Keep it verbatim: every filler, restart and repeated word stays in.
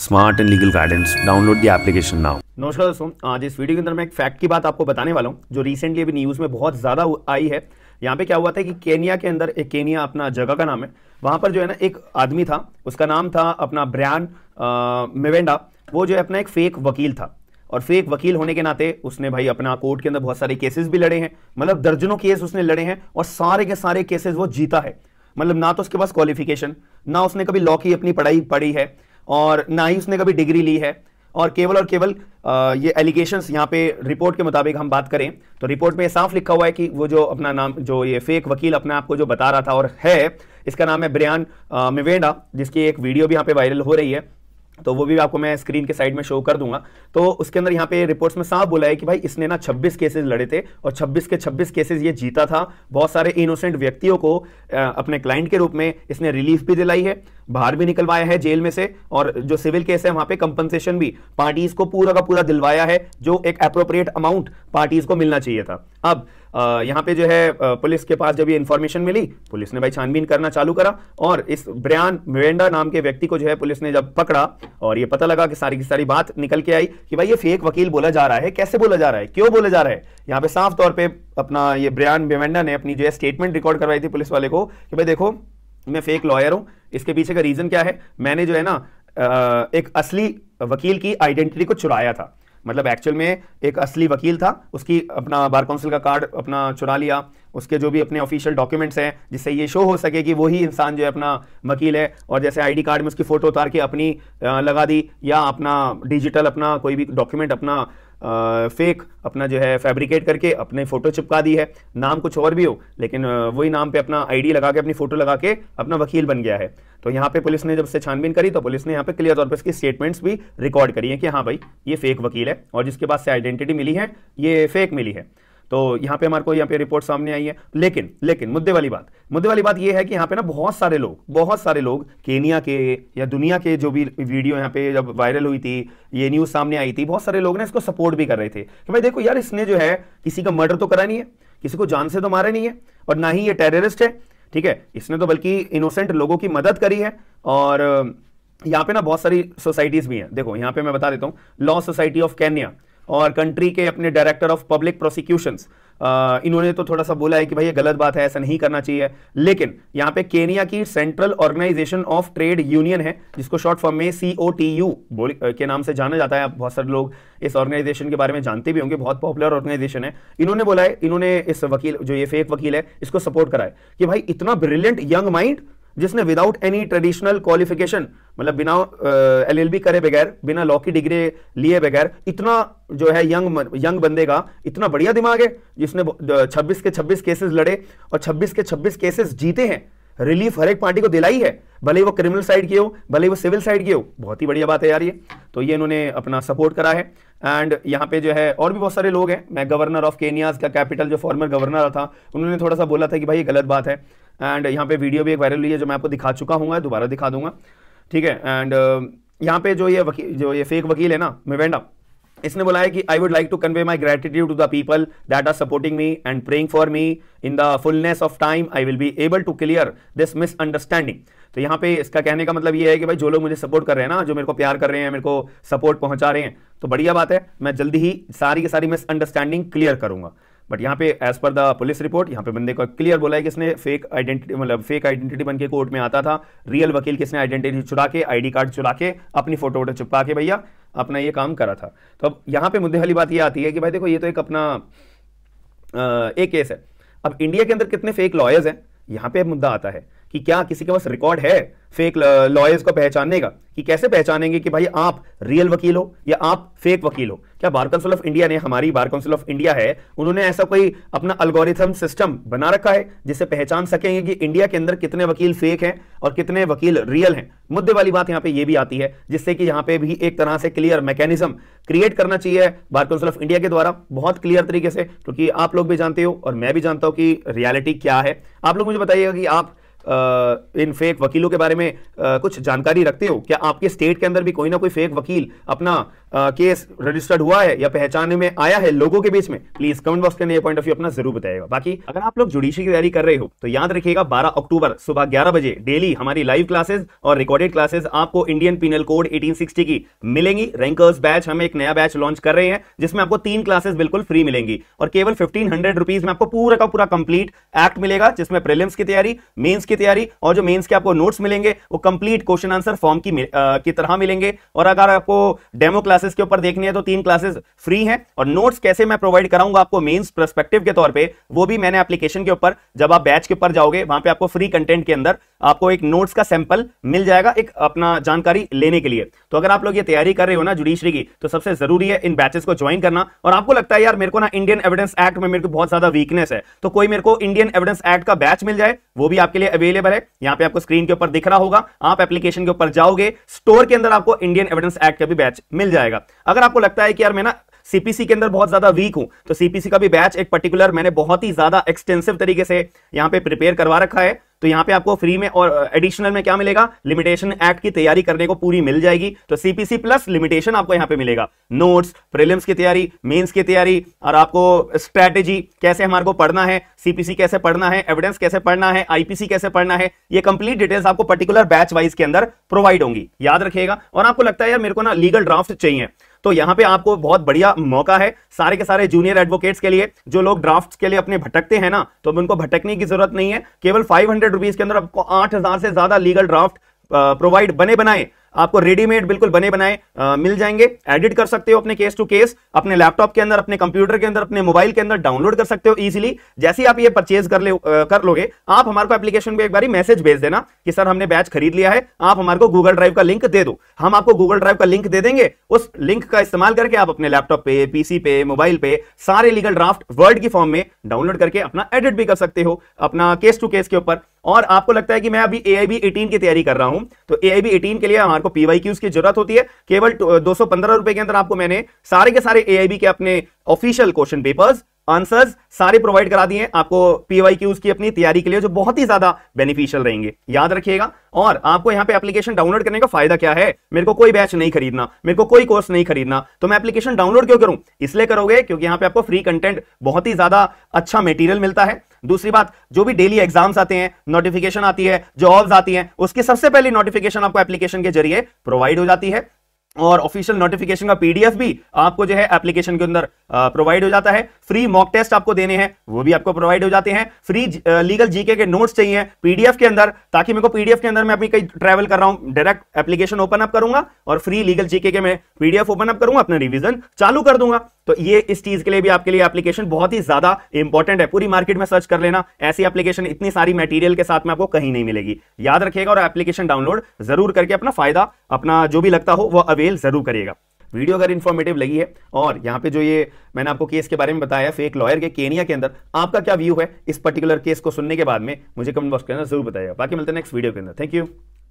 Smart and legal guidance. Download the application now. नमस्कार दोस्तों, आज इस वीडियो के अंदर मैं एक फैक्ट की बात आपको बताने वाला हूं जो रिसेंटली अभी न्यूज़ में बहुत ज़्यादा आई है। यहाँ पे क्या हुआ था कि केनिया के अंदर एक, केनिया अपना जगह का नाम है, वहाँ पर जो है ना एक आदमी था, उसका नाम था अपना ब्रायन म्वेंडा। वो जो है अपना एक फेक वकील था और फेक वकील होने के नाते उसने भाई अपना कोर्ट के अंदर बहुत सारे केसेस भी लड़े हैं, मतलब दर्जनों केस उसने लड़े हैं और सारे के सारे केसेस वो जीता है। मतलब ना तो उसके पास क्वालिफिकेशन, ना उसने कभी लॉ की अपनी पढ़ाई पढ़ी है और ना ही उसने कभी डिग्री ली है। और केवल और केवल आ, ये एलिगेशंस, यहाँ पे रिपोर्ट के मुताबिक हम बात करें तो रिपोर्ट में साफ लिखा हुआ है कि वो जो अपना नाम, जो ये फेक वकील अपने आप को जो बता रहा था और है, इसका नाम है ब्रायन म्वेंडा, जिसकी एक वीडियो भी यहाँ पे वायरल हो रही है, तो वो भी आपको मैं स्क्रीन के साइड में शो कर दूंगा। तो उसके अंदर यहाँ पे रिपोर्ट्स में साफ बोला है कि भाई इसने ना छब्बीस केसेस लड़े थे और छब्बीस के छब्बीस केसेस ये जीता था। बहुत सारे इनोसेंट व्यक्तियों को अपने क्लाइंट के रूप में इसने रिलीफ भी दिलाई है, बाहर भी निकलवाया है जेल में से, और जो सिविल केस है वहाँ पे कंपनसेशन भी पार्टीज को पूरा का पूरा दिलवाया है, जो एक अप्रोप्रिएट अमाउंट पार्टीज को मिलना चाहिए था। अब यहाँ पे जो है पुलिस के पास जब ये इन्फॉर्मेशन मिली, पुलिस ने भाई छानबीन करना चालू करा और इस ब्रायन म्वेंडा नाम के व्यक्ति को जो है पुलिस ने जब पकड़ा और ये पता लगा कि सारी की सारी बात निकल के आई कि भाई ये फेक वकील बोला जा रहा है, कैसे बोला जा रहा है, क्यों बोला जा रहा है। यहाँ पे साफ तौर पे अपना ये ब्रायन म्वेंडा ने अपनी जो है स्टेटमेंट रिकॉर्ड करवाई थी पुलिस वाले को कि भाई देखो मैं फेक लॉयर हूँ, इसके पीछे का रीजन क्या है, मैंने जो है ना एक असली वकील की आइडेंटिटी को चुराया था। मतलब एक्चुअल में एक असली वकील था, उसकी अपना बार काउंसिल का कार्ड अपना चुरा लिया, उसके जो भी अपने ऑफिशियल डॉक्यूमेंट्स हैं जिससे ये शो हो सके कि वही इंसान जो है अपना वकील है, और जैसे आईडी कार्ड में उसकी फ़ोटो उतार के अपनी लगा दी या अपना डिजिटल अपना कोई भी डॉक्यूमेंट अपना फेक अपना जो है फैब्रिकेट करके अपने फ़ोटो चिपका दी है, नाम कुछ और भी हो लेकिन वही नाम पे अपना आईडी लगा के अपनी फ़ोटो लगा के अपना वकील बन गया है। तो यहाँ पे पुलिस ने जब उससे छानबीन करी तो पुलिस ने यहाँ पे क्लियर तौर पर इसकी स्टेटमेंट्स भी रिकॉर्ड करी है कि हाँ भाई ये फेक वकील है और जिसके पास से आइडेंटिटी मिली है ये फेक मिली है। तो यहाँ पे हमारे को यहाँ पे रिपोर्ट सामने आई है। लेकिन लेकिन मुद्दे वाली बात मुद्दे वाली बात ये है कि यहाँ पे ना बहुत सारे लोग बहुत सारे लोग केनिया के या दुनिया के जो भी वीडियो यहाँ पे जब वायरल हुई थी, ये न्यूज़ सामने आई थी, बहुत सारे लोग ना इसको सपोर्ट भी कर रहे थे कि भाई देखो यार इसने जो है किसी का मर्डर तो करा नहीं है, किसी को जान से तो मारा नहीं है और ना ही ये टेररिस्ट है, ठीक है, इसने तो बल्कि इनोसेंट लोगों की मदद करी है। और यहाँ पे ना बहुत सारी सोसाइटीज़ भी हैं, देखो यहाँ पे मैं बता देता हूँ, लॉ सोसाइटी ऑफ केन्या और कंट्री के अपने डायरेक्टर ऑफ पब्लिक प्रोसिक्यूशंस, इन्होंने तो थोड़ा सा बोला है कि भाई ये गलत बात है, ऐसा नहीं करना चाहिए। लेकिन यहाँ पे केनिया की central organisation of trade union है, जिसको शॉर्ट फॉर्म में सी ओ टी यू के नाम से जाना जाता है। आप बहुत सारे लोग इस ऑर्गेनाइजेशन के बारे में जानते भी होंगे, बहुत पॉपुलर ऑर्गेनाइजेशन है। इन्होंने बोला है, इन्होंने इस वकील जो ये फेक वकील है इसको सपोर्ट करा है कि भाई इतना ब्रिलियंट यंग माइंड जिसने विदाउट एनी ट्रेडिशनल क्वालिफिकेशन, मतलब बिना एलएलबी करे बगैर, बिना लॉ की डिग्री लिए बगैर, इतना जो है यंग यंग बंदे का इतना बढ़िया दिमाग है जिसने छब्बीस के छब्बीस केसेस लड़े और छब्बीस के छब्बीस केसेस जीते हैं, रिलीफ हर एक पार्टी को दिलाई है, भले वो क्रिमिनल साइड की हो भले वो सिविल साइड की हो। बहुत ही बढ़िया बात है यार ये, तो ये इन्होंने अपना सपोर्ट करा है। एंड यहाँ पे जो है और भी बहुत सारे लोग हैं, मैं गवर्नर ऑफ केनियाज का कैपिटल जो फॉर्मर गवर्नर था, उन्होंने थोड़ा सा बोला था कि भाई ये गलत बात है। एंड यहाँ पे वीडियो भी एक वायरल हुई है जो मैं आपको दिखा चुका हूँ, दोबारा दिखा दूंगा, ठीक है। एंड यहाँ पे जो ये वकील जो ये फेक वकील है ना म्वेंडा, इसने बोला है कि I would like to convey my gratitude to the people that are supporting me and praying for me, in the fullness of time I will be able to clear this misunderstanding. तो यहाँ पे इसका कहने का मतलब ये है कि भाई जो लोग मुझे सपोर्ट कर रहे हैं ना, जो मेरे को प्यार कर रहे हैं, मेरे को सपोर्ट पहुँचा रहे हैं, तो बढ़िया बात है, मैं जल्दी ही सारी की सारी मिसअंडरस्टैंडिंग क्लियर करूँगा। बट यहाँ पे as per the police report, यहाँ पे बंदे को क्लियर बोला है कि इसने फेक आइडेंटिटी, मतलब फेक आइडेंटिटी बनके कोर्ट में आता था, रियल वकील किसने आइडेंटिटी चुरा के, आईडी कार्ड चुरा के, अपनी फोटो वोटो चिपका के भैया अपना ये काम करा था। तो अब यहाँ पे मुद्दे वाली बात ये आती है कि भाई देखो ये तो एक अपना आ, एक केस है। अब इंडिया के अंदर कितने फेक लॉयर्स हैं, यहाँ पे मुद्दा आता है कि क्या किसी के पास रिकॉर्ड है फेक लॉयर्स को पहचानने का, कि कैसे पहचानेंगे कि भाई आप रियल वकील हो या आप फेक वकील हो। क्या बार काउंसिल ऑफ इंडिया ने, हमारी बार काउंसिल ऑफ इंडिया है, उन्होंने ऐसा कोई अपना एल्गोरिथम सिस्टम बना रखा है जिससे पहचान सकेंगे कि इंडिया के अंदर कितने वकील फेक हैं और कितने वकील रियल हैं। मुद्दे वाली बात यहाँ पे ये भी आती है, जिससे कि यहाँ पे भी एक तरह से क्लियर मैकेनिज्म क्रिएट करना चाहिए बार काउंसिल ऑफ इंडिया के द्वारा, बहुत क्लियर तरीके से, क्योंकि आप लोग भी जानते हो और मैं भी जानता हूँ कि रियलिटी क्या है। आप लोग मुझे बताइएगा कि आप इन फेक वकीलों के बारे में आ, कुछ जानकारी रखते हो? क्या आपके स्टेट के अंदर भी कोई ना कोई फेक वकील अपना आ, केस रजिस्टर्ड हुआ है या पहचाने में आया है लोगों के बीच में? प्लीज कमेंट बॉक्स में ये पॉइंट ऑफ व्यू अपना जरूर बताइएगा। बाकी अगर आप लोग जुडिशरी की तैयारी कर रहे हो तो याद रखिएगा बारह अक्टूबर सुबह ग्यारह बजे डेली हमारी लाइव क्लासेज और रिकॉर्डेड क्लासेज आपको Indian penal Code eighteen sixty की मिलेंगी। रैंकर्स बैच, हम एक नया बैच लॉन्च कर रहे हैं जिसमें आपको तीन क्लासेज बिल्कुल फ्री मिलेंगी और केवल फिफ्टीन हंड्रेड रुपीज में आपको पूरा का पूरा कंप्लीट एक्ट मिलेगा जिसमें प्रीलिम्स की तैयारी, मेंस की तैयारी और जो मेंस के आपको नोट्स मिलेंगे वो कंप्लीट क्वेश्चन आंसर फॉर्म की आ, की तरह मिलेंगे। और अगर आपको डेमो क्लासेस के ऊपर देखनी है तो तीन क्लासेस फ्री हैं और नोट्स कैसे मैं प्रोवाइड कराऊंगा आपको मेंस पर्सपेक्टिव के तौर पे, वो भी मैंने एप्लीकेशन के ऊपर, जब आप बैच के ऊपर जाओगे वहां पे आपको फ्री कंटेंट के अंदर आपको एक नोट्स का सैंपल मिल जाएगा एक अपना जानकारी लेने के लिए। तो अगर आप लोग ये तैयारी कर रहे हो ना जुडिशरी की तो सबसे जरूरी है इन बैचेस को ज्वाइन करना। और आपको लगता है यार मेरे को ना इंडियन एविडेंस एक्ट में मेरे को बहुत ज्यादा वीकनेस है, तो कोई मेरे को इंडियन एविडेंस एक्ट का बैच मिल जाए, वो भी आपके लिए अवेलेबल है। यहाँ पे आपको स्क्रीन के ऊपर दिख रहा होगा, आप एप्लीकेशन के ऊपर जाओगे, स्टोर के अंदर आपको इंडियन एविडेंस एक्ट का भी बैच मिल जाएगा। अगर आपको लगता है कि यार मैं ना सीपीसी के अंदर बहुत ज्यादा वीक हूं तो सीपीसी का भी बैच एक पर्टिकुलर मैंने बहुत ही ज्यादा एक्सटेंसिव तरीके से यहाँ पे प्रिपेयर करवा रखा है। तो यहाँ पे आपको फ्री में और एडिशनल में क्या मिलेगा, लिमिटेशन एक्ट की तैयारी करने को पूरी मिल जाएगी। तो सीपीसी प्लस लिमिटेशन आपको यहाँ पे मिलेगा, नोट्स, प्रीलिम्स की तैयारी, मेंस की तैयारी और आपको स्ट्रैटेजी कैसे हमारे को पढ़ना है, सीपीसी कैसे पढ़ना है, एविडेंस कैसे पढ़ना है, आईपीसी कैसे पढ़ना है, ये कंप्लीट डिटेल्स आपको पर्टिकुलर बैच वाइज के अंदर प्रोवाइड होंगी, याद रखिएगा। और आपको लगता है यार मेरे को ना लीगल ड्राफ्ट चाहिए तो यहाँ पे आपको बहुत बढ़िया मौका है सारे के सारे जूनियर एडवोकेट्स के लिए। जो लोग ड्राफ्ट्स के लिए अपने भटकते हैं ना तो उनको भटकने की जरूरत नहीं है, केवल फाइव हंड्रेड रुपीज के अंदर आपको आठ हजार से ज्यादा लीगल ड्राफ्ट प्रोवाइड बने बनाए आपको रेडीमेड बिल्कुल बने बनाए आ, मिल जाएंगे। एडिट कर सकते हो अपने केस टू केस, अपने लैपटॉप के अंदर, अपने कंप्यूटर के अंदर, अपने मोबाइल के अंदर डाउनलोड कर सकते हो इजीली। जैसे ही आप ये परचेज कर ले आ, कर लोगे आप हमारे को एप्लीकेशन पे एक बार मैसेज भेज देना कि सर हमने बैच खरीद लिया है, आप हमारे को गूगल ड्राइव का लिंक दे दो, हम आपको गूगल ड्राइव का लिंक दे देंगे। उस लिंक का इस्तेमाल करके आप अपने लैपटॉप पे, पीसी पे, मोबाइल पे सारे लीगल ड्राफ्ट वर्ड की फॉर्म में डाउनलोड करके अपना एडिट भी कर सकते हो अपना केस टू केस के ऊपर। और आपको लगता है कि मैं अभी एआईबी अठारह की तैयारी कर रहा हूं तो एआईबी अठारह के लिए हमारे को पीवाईक्यूज की जरूरत होती है। केवल दो सौ पंद्रह रुपए के अंदर आपको मैंने सारे के सारे एआईबी के अपने ऑफिशियल क्वेश्चन पेपर्स, आंसर्स सारे प्रोवाइड करा दिए आपको पीवाईक्यूज की अपनी तैयारी के लिए, जो बहुत ही ज्यादा बेनिफिशियल रहेंगे, याद रखिएगा। और आपको यहाँ पे एप्लीकेशन डाउनलोड करने का फायदा क्या है, मेरे को कोई बैच नहीं खरीदना, मेरे को कोई कोर्स नहीं खरीदना, तो मैं एप्लीकेशन डाउनलोड क्यों करूं? इसलिए करोगे क्योंकि यहाँ पे आपको फ्री कंटेंट, बहुत ही ज्यादा अच्छा मेटीरियल मिलता है। दूसरी बात, जो भी डेली एग्जाम्स आते हैं, नोटिफिकेशन आती है, जॉब्स आती हैं, उसकी सबसे पहली नोटिफिकेशन आपको एप्लीकेशन के जरिए प्रोवाइड हो जाती है और ऑफिशियल नोटिफिकेशन का पीडीएफ भी आपको जो है एप्लीकेशन के अंदर प्रोवाइड हो जाता है। फ्री मॉक टेस्ट आपको देने हैं वो भी आपको प्रोवाइड हो जाते हैं। फ्री लीगल जीके के नोट्स चाहिए पीडीएफ के अंदर, ताकि मेरे को पीडीएफ के अंदर मैं अपनी कहीं ट्रैवल कर रहा हूं, डायरेक्ट एप्लीकेशन ओपन अप करूंगा और फ्री लीगल जीके के मैं पीडीएफ ओपन अप करूंगा, अपना रिविजन चालू कर दूंगा। तो ये इस चीज के लिए भी आपके लिए एप्लीकेशन बहुत ही ज्यादा इंपॉर्टेंट है। पूरी मार्केट में सर्च कर लेना, ऐसी एप्लीकेशन इतनी सारी मटेरियल के साथ में आपको कहीं नहीं मिलेगी, याद रखिएगा। और एप्लीकेशन डाउनलोड जरूर करके अपना फायदा, अपना जो भी लगता हो वो अवेल जरूर करिएगा। वीडियो अगर इन्फॉर्मेटिव लगी है और यहाँ पे जो ये मैंने आपको केस के बारे में बताया फेक लॉयर के केनिया के अंदर, आपका क्या व्यू है इस पर्टिकुलर केस को सुनने के बाद में मुझे कमेंट बॉक्स के अंदर जरूर बताइएगा। बाकी मिलते हैं नेक्स्ट वीडियो के अंदर, थैंक यू।